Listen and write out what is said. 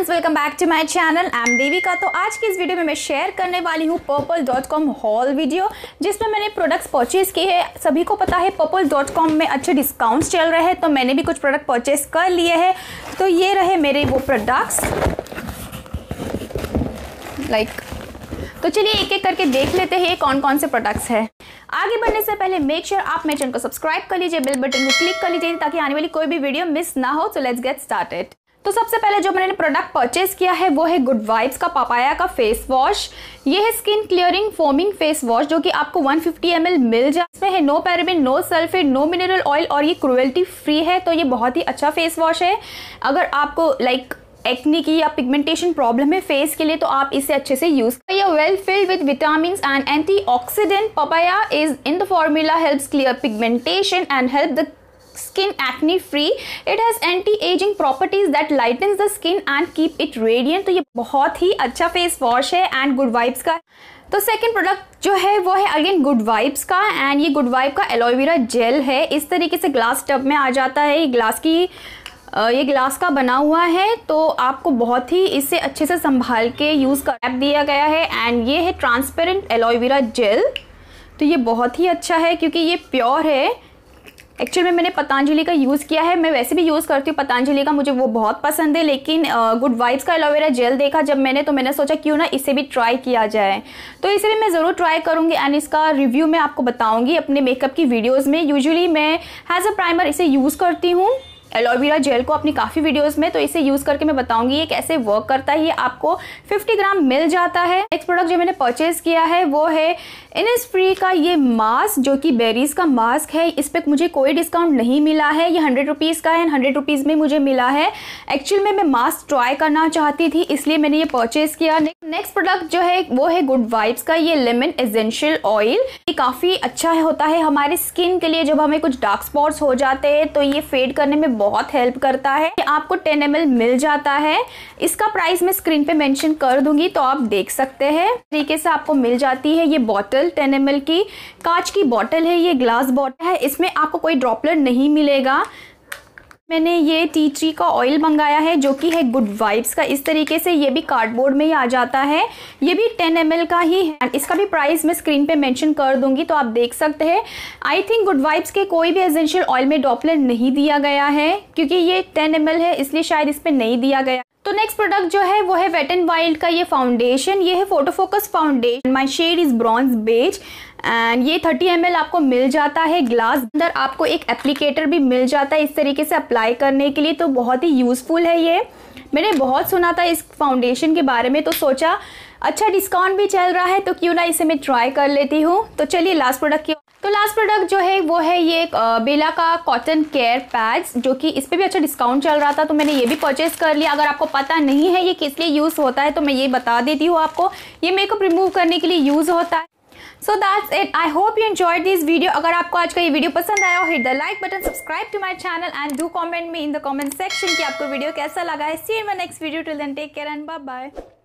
Friends, welcome back to my channel. I am Devika. तो आज की इस वीडियो में मैं शेयर करने वाली हूँ Purple.com हॉल वीडियो, जिसमें मैंने प्रोडक्ट्स परचेज़ किए हैं। सभी को पता है Purple.com में अच्छे डिस्काउंट्स चल रहे हैं, तो मैंने भी कुछ प्रोडक्ट परचेज़ कर लिए हैं। तो ये रहे मेरे वो प्रोडक्ट्स तो चलिए एक एक करके देख लेते हैं कौन कौन से प्रोडक्ट्स हैं। आगे बढ़ने से पहले मेक श्योर आप मेरे चैनल को सब्सक्राइब कर लीजिए, बेल बटन को क्लिक कर लीजिए ताकि आने वाली कोई भी वीडियो मिस ना हो। So let's get started. तो सबसे पहले जो मैंने प्रोडक्ट परचेज किया है वो है गुड वाइब्स का पापाया का फेस वॉश। ये है skin clearing foaming face wash जो कि आपको 150 ml मिल जाए। इसमें है no paraben, no sulphate, no mineral oil और ये क्रुएल्टी फ्री है। तो ये बहुत ही अच्छा फेस वॉश है। अगर आपको एक्ने की या पिगमेंटेशन प्रॉब्लम है फेस के लिए तो आप इसे अच्छे से यूज करें। ये well filled with vitamins and antioxidant papaya is in the formula, helps clear pigmentation and help the skin acne free. It has anti-aging properties that lightens the skin and keep it radiant. तो ये बहुत ही अच्छा face wash है and good vibes का। तो second product जो है वो है अगेन गुड वाइब्स का, एंड ये गुड वाइब का एलोवेरा जेल है। इस तरीके से ग्लास टब में आ जाता है। ये ग्लास का बना हुआ है, तो आपको बहुत ही इसे अच्छे से संभाल के यूज़ कर दिया गया है। एंड ये है ट्रांसपेरेंट एलोवेरा जेल, तो ये बहुत ही अच्छा है क्योंकि ये प्योर है। एक्चुअल में मैंने पतंजलि का यूज़ किया है। मैं वैसे भी यूज़ करती हूँ पतंजलि का, मुझे वो बहुत पसंद है, लेकिन गुड वाइब्स का एलोवेरा जेल देखा जब मैंने तो मैंने सोचा क्यों ना इसे भी ट्राई किया जाए। तो इसे भी मैं ज़रूर ट्राई करूँगी एंड इसका रिव्यू मैं आपको बताऊँगी अपने मेकअप की वीडियोज़ में। यूजुअली मैं एज अ प्राइमर इसे यूज़ करती हूँ एलोवेरा जेल को अपनी काफ़ी वीडियोस में, तो इसे यूज़ करके मैं बताऊंगी ये कैसे वर्क करता है। ये आपको 50 ग्राम मिल जाता है। नेक्स्ट प्रोडक्ट जो मैंने परचेज़ किया है वो है इनिसफ्री का ये मास्क जो कि बेरीज़ का मास्क है। इस पर मुझे कोई डिस्काउंट नहीं मिला है। ये 100 रुपीज़ का है एंड 100 रुपीज़ में मुझे मिला है। एक्चुअल में मैं मास्क ट्राई करना चाहती थी इसलिए मैंने ये परचेज़ किया। नेक्स्ट प्रोडक्ट जो है वो है गुड वाइब्स का ये लेमन एसेंशियल ऑयल। ये काफ़ी अच्छा होता है हमारे स्किन के लिए। जब हमें कुछ डार्क स्पॉट्स हो जाते हैं तो ये फेड करने में बहुत हेल्प करता है। आपको 10 ml मिल जाता है। इसका प्राइस मैं स्क्रीन पे मेंशन कर दूंगी तो आप देख सकते हैं। तरीके से आपको मिल जाती है ये बॉटल 10 ml की, कांच की बॉटल है, ये ग्लास बॉटल है। इसमें आपको कोई ड्रॉपलेट नहीं मिलेगा। मैंने ये टी ट्री का ऑयल मंगाया है जो कि है गुड वाइब्स का। इस तरीके से ये भी कार्डबोर्ड में ही आ जाता है। ये भी 10 ml का ही है। इसका भी प्राइस मैं स्क्रीन पे मेंशन कर दूंगी तो आप देख सकते हैं। आई थिंक गुड वाइब्स के कोई भी एसेंशियल ऑयल में ड्रॉपलेट नहीं दिया गया है क्योंकि ये 10 ml है, इसलिए शायद इस पर नहीं दिया गया। तो नेक्स्ट प्रोडक्ट जो है वो है वेट एंड वाइल्ड का ये फाउंडेशन। ये है फोटोफोकस foundation, my shade is bronze beige and ये 30 ml आपको मिल जाता है ग्लास। अंदर आपको एक एप्लीकेटर भी मिल जाता है इस तरीके से अप्लाई करने के लिए, तो बहुत ही यूज़फुल है ये। मैंने बहुत सुना था इस फाउंडेशन के बारे में, तो सोचा अच्छा डिस्काउंट भी चल रहा है तो क्यों ना इसे मैं ट्राई कर लेती हूँ। तो चलिए लास्ट प्रोडक्ट की। तो लास्ट प्रोडक्ट जो है वो है ये बेला का कॉटन केयर पैड्स, जो कि इस पर भी अच्छा डिस्काउंट चल रहा था तो मैंने ये भी परचेज़ कर लिया। अगर आपको पता नहीं है ये किस लिए यूज़ होता है तो मैं ये बता देती हूँ आपको। ये मेकअप रिमूव करने के लिए यूज़ होता है। So that's it. I hope you enjoyed this video. अगर आपको आज का ये वीडियो पसंद आया हो, hit the like button, subscribe to my channel and do comment me in the comment section कि आपको वीडियो कैसा लगा है। See you in my next video. Till then take care and bye bye.